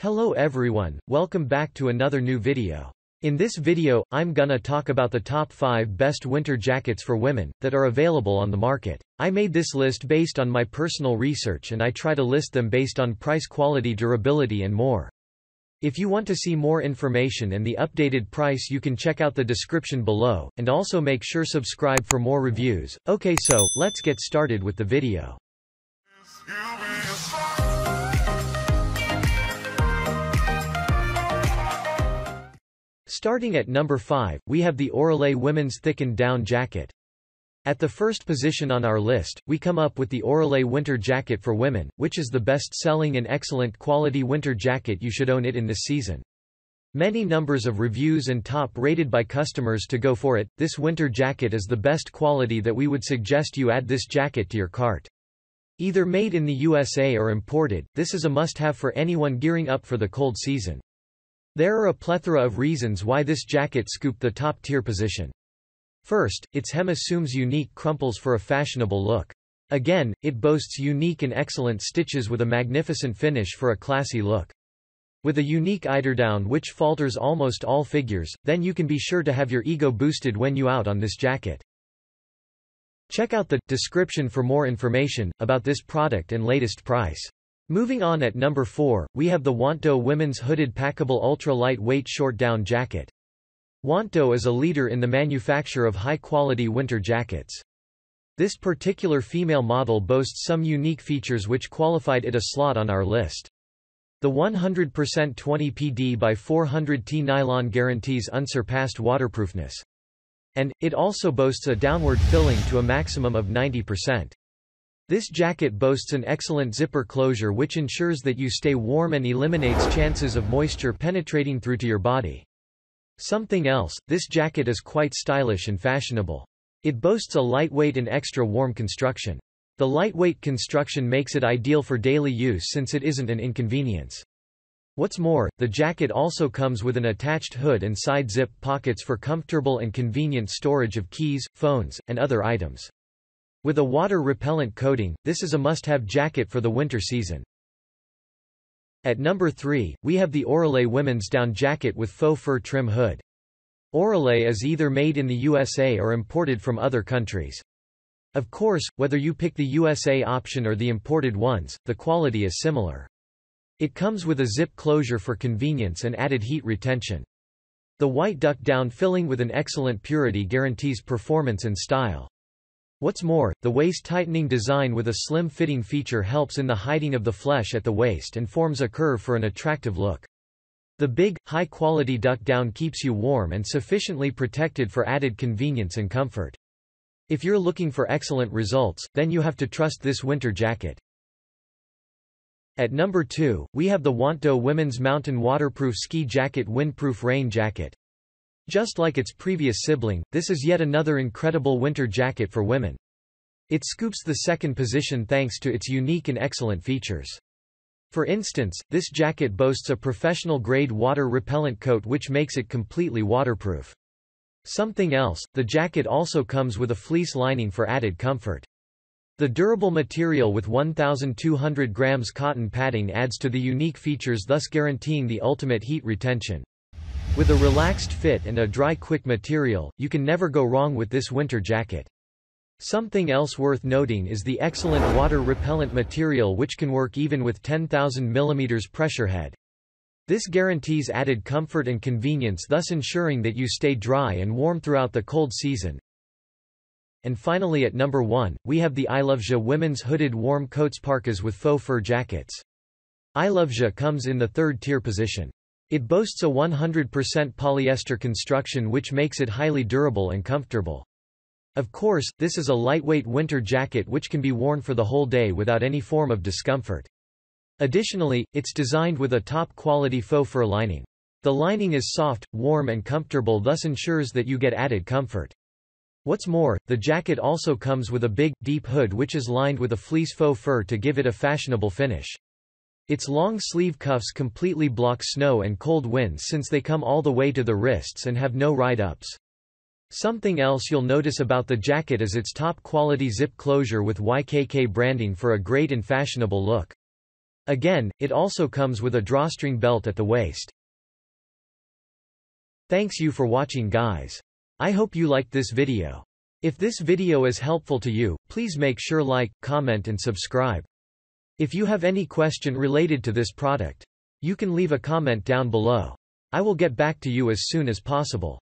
Hello everyone, welcome back to another new video. In this video, I'm gonna talk about the top 5 best winter jackets for women that are available on the market. I made this list based on my personal research and I try to list them based on price, quality, durability and more. If you want to see more information and the updated price, you can check out the description below, and also make sure subscribe for more reviews. Okay, so let's get started with the video. Starting at number 5, we have the Orolay Women's Thickened Down Jacket. At the first position on our list, we come up with the Orolay Winter Jacket for Women, which is the best-selling and excellent quality winter jacket. You should own it in this season. Many numbers of reviews and top rated by customers to go for it. This winter jacket is the best quality that we would suggest you add this jacket to your cart. Either made in the USA or imported, this is a must-have for anyone gearing up for the cold season. There are a plethora of reasons why this jacket scooped the top tier position. First, its hem assumes unique crumples for a fashionable look. Again, it boasts unique and excellent stitches with a magnificent finish for a classy look. With a unique eiderdown which falters almost all figures, then you can be sure to have your ego boosted when you out on this jacket. Check out the description for more information about this product and latest price. Moving on at number 4, we have the Wantdo Women's Hooded Packable Ultra Lightweight Short Down Jacket. Wantdo is a leader in the manufacture of high-quality winter jackets. This particular female model boasts some unique features which qualified it a slot on our list. The 100% 20 PD by 400T nylon guarantees unsurpassed waterproofness. And it also boasts a downward filling to a maximum of 90%. This jacket boasts an excellent zipper closure which ensures that you stay warm and eliminates chances of moisture penetrating through to your body. Something else, this jacket is quite stylish and fashionable. It boasts a lightweight and extra warm construction. The lightweight construction makes it ideal for daily use since it isn't an inconvenience. What's more, the jacket also comes with an attached hood and side zip pockets for comfortable and convenient storage of keys, phones, and other items. With a water-repellent coating, this is a must-have jacket for the winter season. At number 3, we have the Orolay Women's Down Jacket with Faux Fur Trim Hood. Orolay is either made in the USA or imported from other countries. Of course, whether you pick the USA option or the imported ones, the quality is similar. It comes with a zip closure for convenience and added heat retention. The white duck down filling with an excellent purity guarantees performance and style. What's more, the waist-tightening design with a slim fitting feature helps in the hiding of the flesh at the waist and forms a curve for an attractive look. The big, high-quality duck down keeps you warm and sufficiently protected for added convenience and comfort. If you're looking for excellent results, then you have to trust this winter jacket. At number 2, we have the Wantdo Women's Mountain Waterproof Ski Jacket Windproof Rain Jacket. Just like its previous sibling, this is yet another incredible winter jacket for women. It scoops the second position thanks to its unique and excellent features. For instance, this jacket boasts a professional-grade water-repellent coat which makes it completely waterproof. Something else, the jacket also comes with a fleece lining for added comfort. The durable material with 1,200 grams cotton padding adds to the unique features, thus guaranteeing the ultimate heat retention. With a relaxed fit and a dry quick material, you can never go wrong with this winter jacket. Something else worth noting is the excellent water-repellent material which can work even with 10,000 mm pressure head. This guarantees added comfort and convenience, thus ensuring that you stay dry and warm throughout the cold season. And finally at number 1, we have the iLoveSIA Women's Hooded Warm Coats Parkas with Faux Fur Jackets. iLoveSIA comes in the third tier position. It boasts a 100% polyester construction which makes it highly durable and comfortable. Of course, this is a lightweight winter jacket which can be worn for the whole day without any form of discomfort. Additionally, it's designed with a top-quality faux fur lining. The lining is soft, warm and comfortable, thus ensures that you get added comfort. What's more, the jacket also comes with a big, deep hood which is lined with a fleece faux fur to give it a fashionable finish. Its long sleeve cuffs completely block snow and cold winds since they come all the way to the wrists and have no ride-ups. Something else you'll notice about the jacket is its top-quality zip closure with YKK branding for a great and fashionable look. Again, it also comes with a drawstring belt at the waist. Thanks you for watching guys. I hope you liked this video. If this video is helpful to you, please make sure like, comment and subscribe. If you have any question related to this product, you can leave a comment down below. I will get back to you as soon as possible.